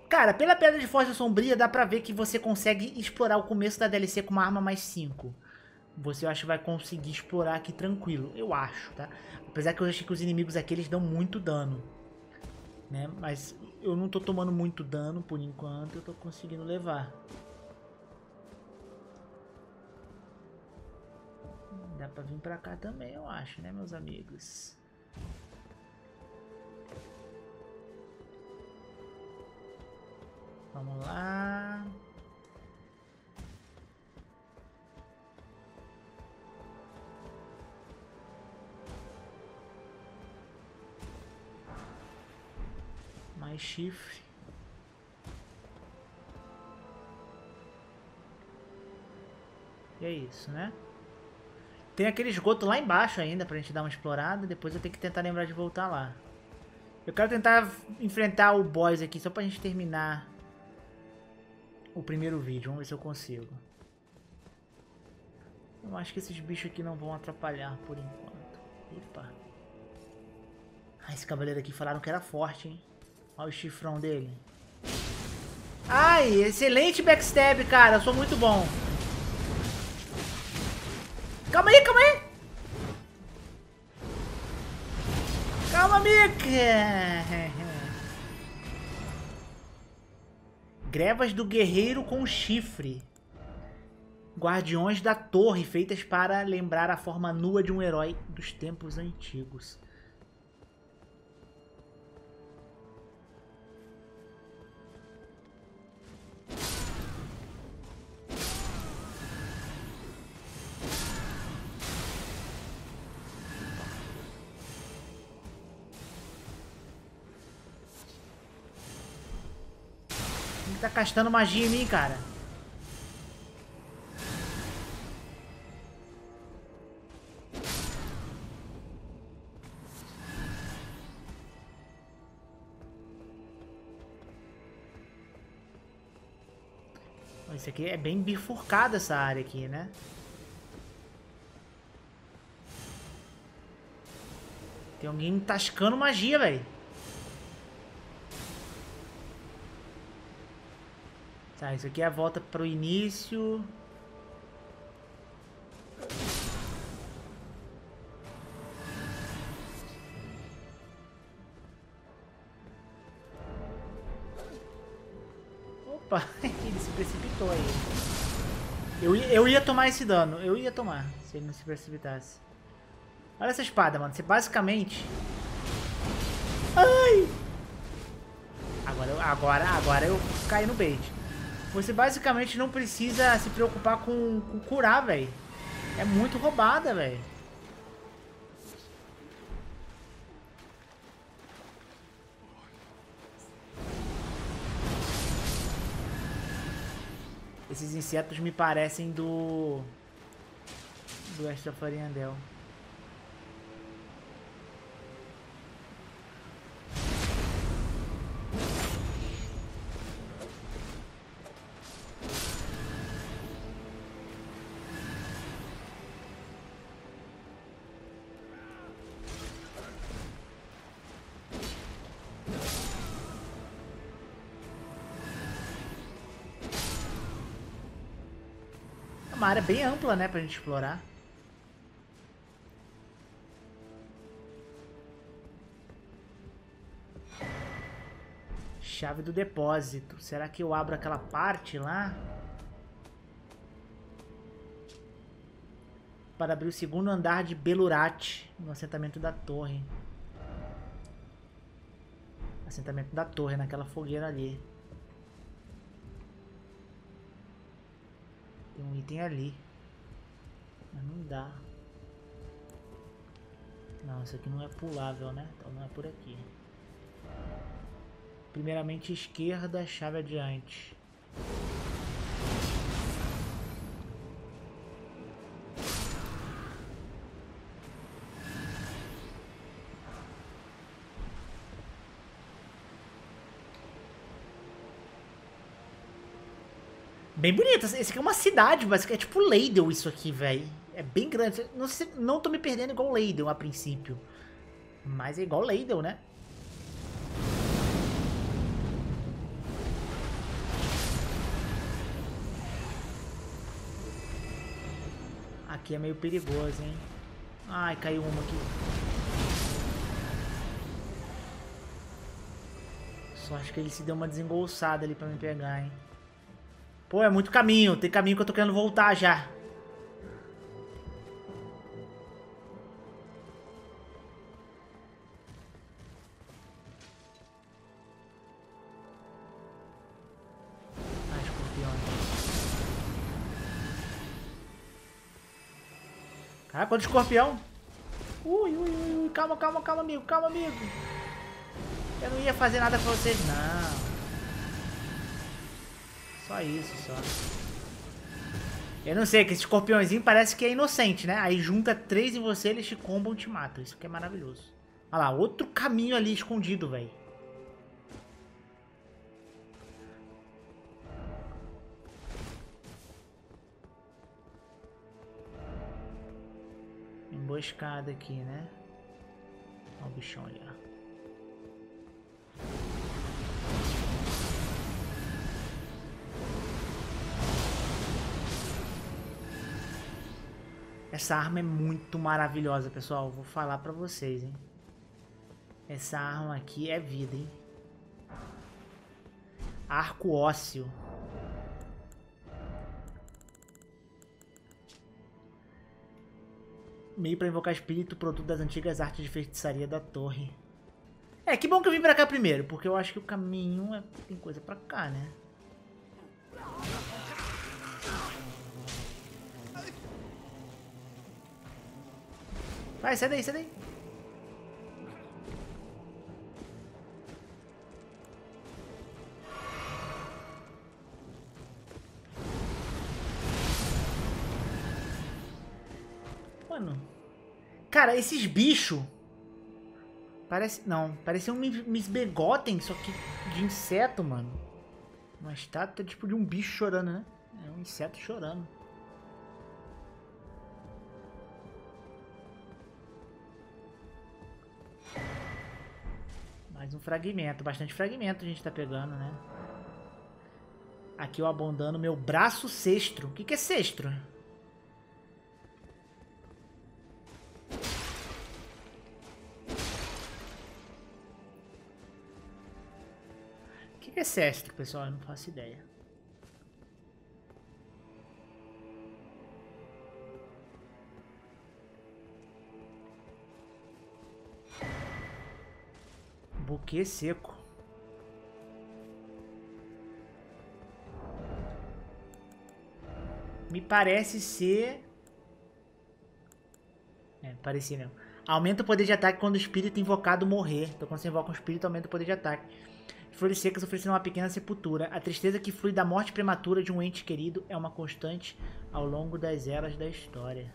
Cara, pela pedra de forja sombria dá pra ver que você consegue explorar o começo da D L C com uma arma mais cinco. Você, eu acho, vai conseguir explorar aqui tranquilo. Eu acho, tá? Apesar que eu achei que os inimigos aqui, eles dão muito dano. Né? Mas eu não tô tomando muito dano por enquanto. Eu tô conseguindo levar. Dá pra vir pra cá também, eu acho, né, meus amigos? Vamos lá... Mais chifre. E é isso, né? Tem aquele esgoto lá embaixo ainda pra gente dar uma explorada. Depois eu tenho que tentar lembrar de voltar lá. Eu quero tentar enfrentar o boss aqui só pra gente terminar o primeiro vídeo. Vamos ver se eu consigo. Eu acho que esses bichos aqui não vão atrapalhar por enquanto. Epa. Ah, esse cavaleiro aqui falaram que era forte, hein? Olha o chifrão dele. Ai, excelente backstab, cara. Eu sou muito bom. Calma aí, calma aí. Calma, Mick. Grevas do guerreiro com chifre. Guardiões da torre, feitas para lembrar a forma nua de um herói dos tempos antigos. Tá castando magia em mim, cara. Isso aqui é bem bifurcada essa área aqui, né? Tem alguém tascando magia, velho. Tá, isso aqui é a volta pro início. Opa, ele se precipitou aí. Eu, eu ia tomar esse dano, eu ia tomar, se ele não se precipitasse. Olha essa espada, mano. Você basicamente... Ai! Agora, agora, agora eu caí no bait. Você basicamente não precisa se preocupar com, com curar, velho. É muito roubada, velho. Esses insetos me parecem do... do extra Fariandel. Uma área bem ampla, né, pra gente explorar. Chave do depósito. Será que eu abro aquela parte lá? Para abrir o segundo andar de Belurate, no assentamento da torre. Assentamento da torre, naquela fogueira ali. Tem um item ali. Mas não dá. Não, isso aqui não é pulável, né? Então não é por aqui. Primeiramente esquerda, chave adiante. Bem bonita. Esse aqui é uma cidade, mas é tipo Leidel isso aqui, velho. É bem grande. Não, não tô me perdendo igual Leidel a princípio. Mas é igual Leidel, né? Aqui é meio perigoso, hein? Ai, caiu uma aqui. Só acho que ele se deu uma desengolçada ali pra me pegar, hein? Pô, é muito caminho. Tem caminho que eu tô querendo voltar já. Ah, escorpião. Caraca, quanto escorpião. Ui, ui, ui, ui. Calma, calma, calma, amigo. Calma, amigo. Eu não ia fazer nada pra vocês, não. Só isso, só. Eu não sei, que esse escorpiãozinho parece que é inocente, né? Aí junta três em você, eles te combam e te matam. Isso que é maravilhoso. Olha lá, outro caminho ali escondido, velho. Emboscada aqui, né? Olha o bichão ali, ó. Essa arma é muito maravilhosa, pessoal. Vou falar pra vocês, hein. Essa arma aqui é vida, hein. Arco ósseo. Meio pra invocar espírito, produto das antigas artes de feitiçaria da torre. É, que bom que eu vim pra cá primeiro, porque eu acho que o caminho é... tem coisa pra cá, né. Vai, sai daí, sai daí. Mano. Cara, esses bichos... Parece... Não, parece um Misbegotten, só que de inseto, mano. Uma estátua tipo de um bicho chorando, né? É um inseto chorando. Mais um fragmento, bastante fragmento a gente tá pegando, né? Aqui eu abondando meu braço sextro. O que que é sextro? O que que é sextro, pessoal? Eu não faço ideia. Buquê seco. Me parece ser... É, parecia não. Aumenta o poder de ataque quando o espírito invocado morrer. Então quando você invoca um espírito, aumenta o poder de ataque. As flores secas oferecendo uma pequena sepultura. A tristeza que flui da morte prematura de um ente querido é uma constante ao longo das eras da história.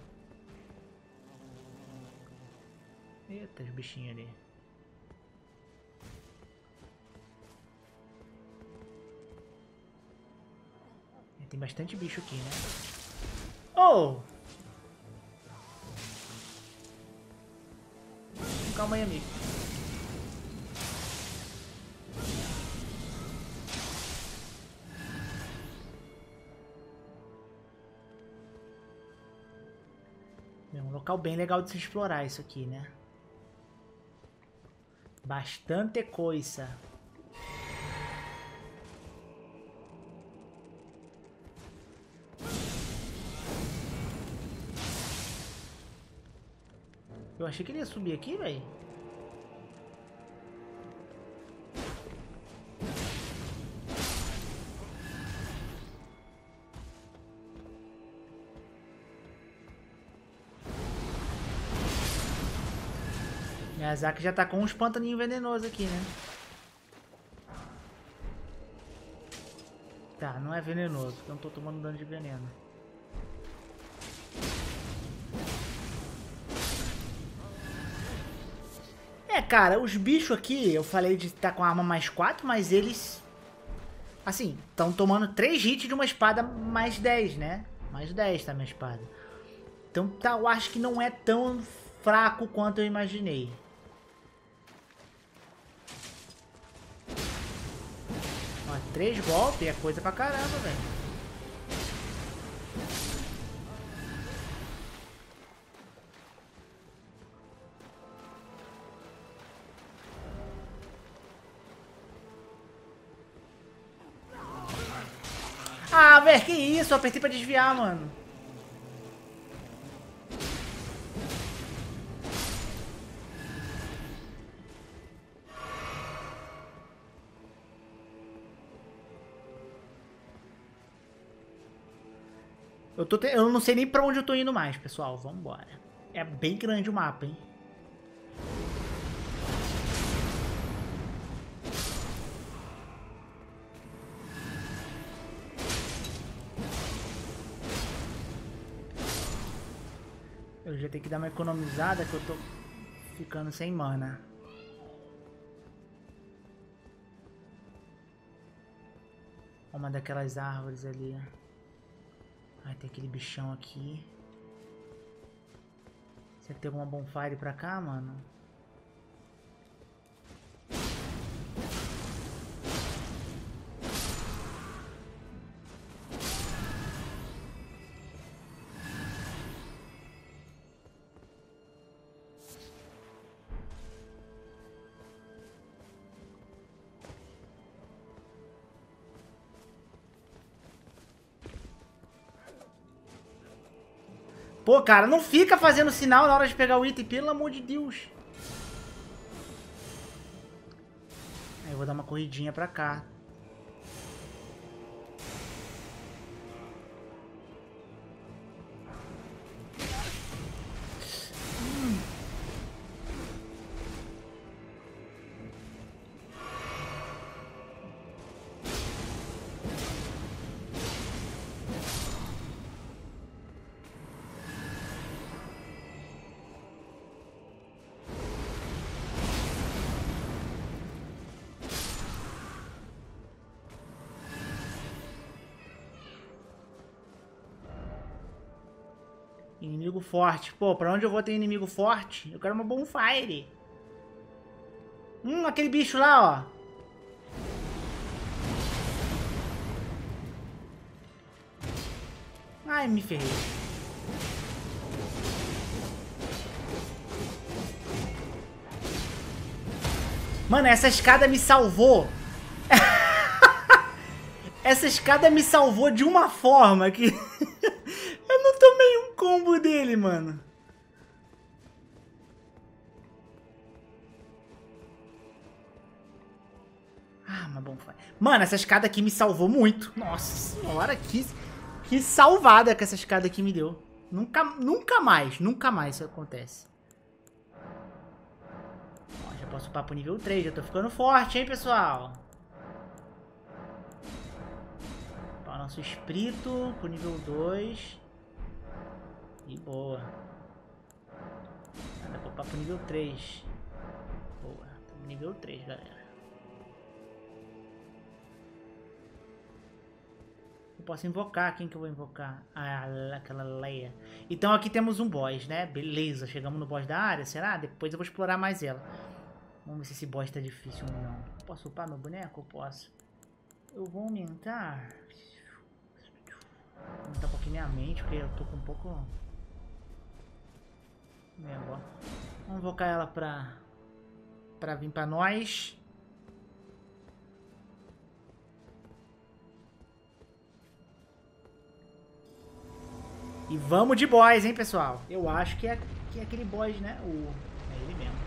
Eita, os bichinhos ali. Tem bastante bicho aqui, né? Oh! Calma aí, amigo. É um local bem legal de se explorar isso aqui, né? Bastante coisa. Eu achei que ele ia subir aqui, velho. Miyazaki já tá com uns pantaninhos venenosos aqui, né? Tá, não é venenoso, porque eu não tô tomando dano de veneno. Cara, os bichos aqui, eu falei de estar com a arma mais quatro, mas eles, assim, estão tomando três hits de uma espada mais dez, né? Mais dez tá minha espada. Então tá, eu acho que não é tão fraco quanto eu imaginei. Ó, três golpes é coisa pra caramba, velho. Ah, velho, que isso? Eu apertei pra desviar, mano. Eu, tô te... eu não sei nem pra onde eu tô indo mais, pessoal. Vambora. É bem grande o mapa, hein? Eu já tenho que dar uma economizada que eu tô ficando sem mana. Uma daquelas árvores ali. Ai, tem aquele bichão aqui. Você tem alguma bonfire pra cá, mano? Pô, cara, não fica fazendo sinal na hora de pegar o item, pelo amor de Deus. Aí eu vou dar uma corridinha pra cá. Hum. Inimigo forte. Pô, pra onde eu vou ter inimigo forte? Eu quero uma bonfire. Hum, aquele bicho lá, ó. Ai, me ferrei. Mano, essa escada me salvou. Essa escada me salvou de uma forma que... eu não tomei um combo dele, mano. Ah, mas bom... Mano, essa escada aqui me salvou muito. Nossa senhora, que... que salvada que essa escada aqui me deu. Nunca, nunca mais, nunca mais isso acontece. Ó, já posso upar pro nível três, já tô ficando forte, hein, pessoal? Ó, nosso espírito pro nível dois. E boa. Dá pra upar pro nível três. Boa, pro nível três, galera. Eu posso invocar. Quem que eu vou invocar? Ah, aquela Leia. Então aqui temos um boss, né? Beleza, chegamos no boss da área, será? Depois eu vou explorar mais ela. Vamos ver se esse boss tá difícil ou não. Posso upar meu boneco? Posso. Eu vou aumentar... Vou aumentar um pouquinho minha mente, porque eu tô com um pouco... Negócio. Vamos invocar ela pra... pra vir pra nós... E vamos de boss, hein, pessoal? Eu acho que é, que é aquele boss, né? O... É ele mesmo.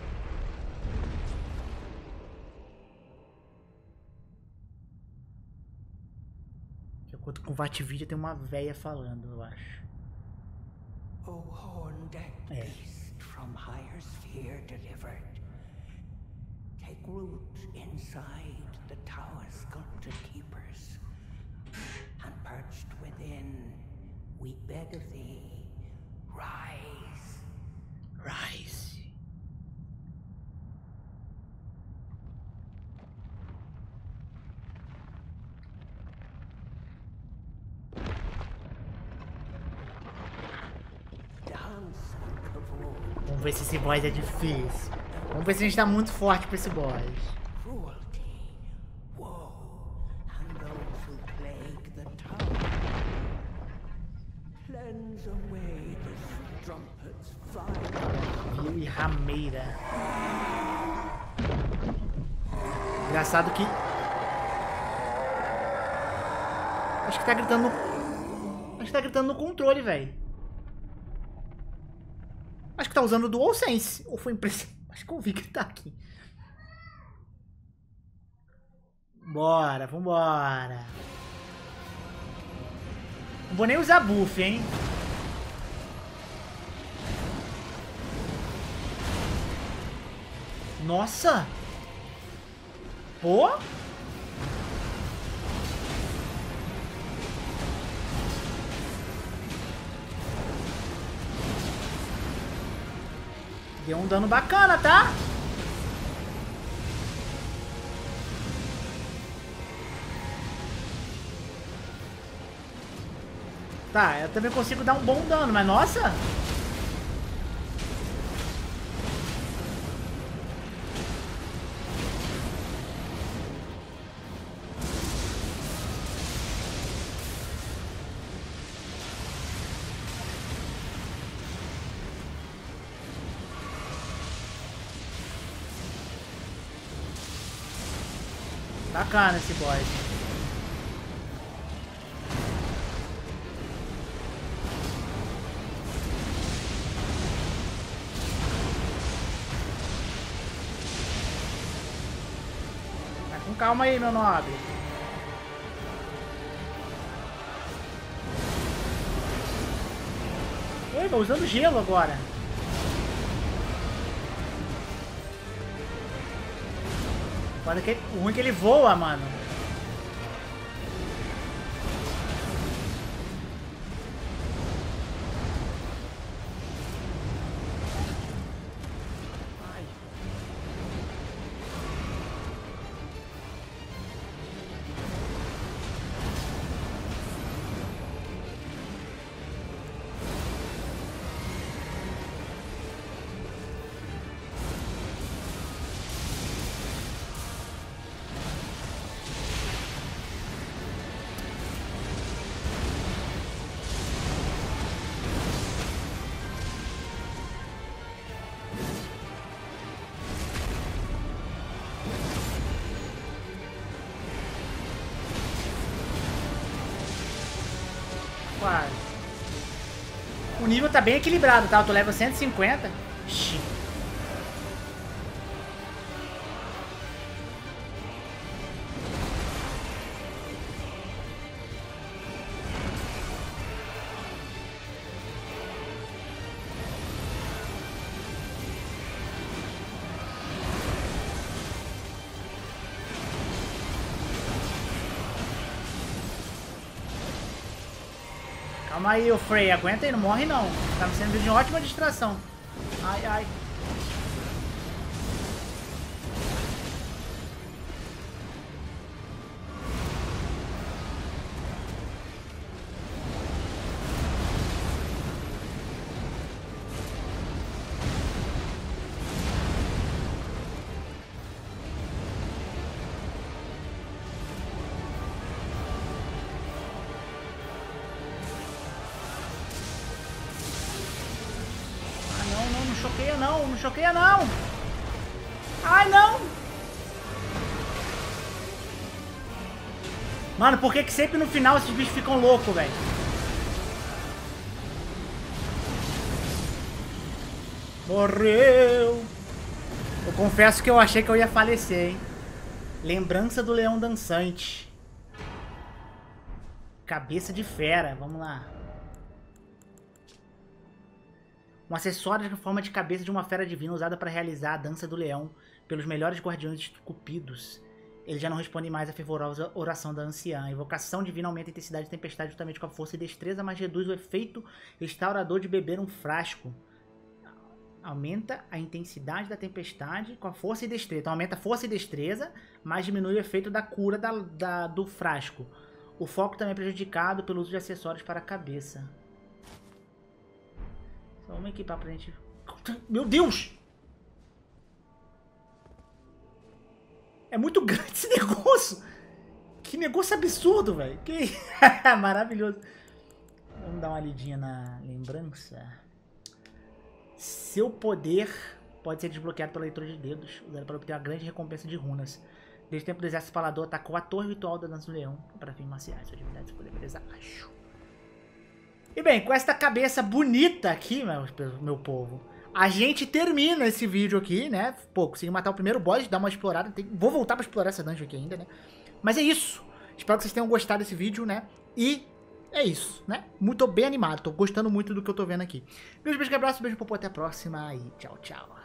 De acordo com o Vatividia, tem uma véia falando, eu acho. É. We beg of thee, rise. Rise. Vamos ver se esse boss é difícil. Vamos ver se a gente tá muito forte pra esse boss. Viu e rameira. Engraçado que... Acho que tá gritando... Acho que tá gritando no controle, velho. Acho que tá usando o DualSense. Ou foi impressão... Acho que eu ouvi gritar aqui. Bora, vambora. Não vou nem usar buff, hein. Nossa! Pô! Deu um dano bacana, tá? Tá, eu também consigo dar um bom dano, mas nossa! Bacana esse boss. Vai com calma aí, meu nobre. Oi, vou usando gelo agora. Olha que o ruim é que ele voa, mano. Ai. nível tá bem equilibrado, tá? Eu tô level cento e cinquenta. Ixi. Calma aí, o Freya, aguenta aí, não morre não. Tá me sendo de ótima distração. Ai, ai. Choqueia não! Ai não! Mano, por que que sempre no final esses bichos ficam loucos, velho? Morreu! Eu confesso que eu achei que eu ia falecer, hein? Lembrança do leão dançante. Cabeça de fera, vamos lá. Um acessório em forma de cabeça de uma fera divina usada para realizar a dança do leão pelos melhores guardiões cupidos. Ele já não responde mais à fervorosa oração da anciã. A invocação divina aumenta a intensidade de tempestade justamente com a força e destreza, mas reduz o efeito restaurador de beber um frasco. Aumenta a intensidade da tempestade com a força e destreza. Então aumenta a força e destreza, mas diminui o efeito da cura da, da, do frasco. O foco também é prejudicado pelo uso de acessórios para a cabeça. Vamos equipar pra gente... Meu Deus! É muito grande esse negócio! Que negócio absurdo, velho! Que... Maravilhoso! Vamos dar uma lidinha na lembrança. Seu poder pode ser desbloqueado pela leitura de dedos, usado para obter uma grande recompensa de runas. Desde o tempo do exército falador, atacou a torre ritual da dança do leão para fins marciais. Sua divindade se poder, beleza? Acho. E bem, com esta cabeça bonita aqui, meu, meu povo, a gente termina esse vídeo aqui, né? Pô, consegui matar o primeiro boss, dar uma explorada. Tem... Vou voltar pra explorar essa dungeon aqui ainda, né? Mas é isso. Espero que vocês tenham gostado desse vídeo, né? E é isso, né? Muito bem animado. Tô gostando muito do que eu tô vendo aqui. Meus beijos, abraços, beijo, popô, até a próxima e tchau, tchau.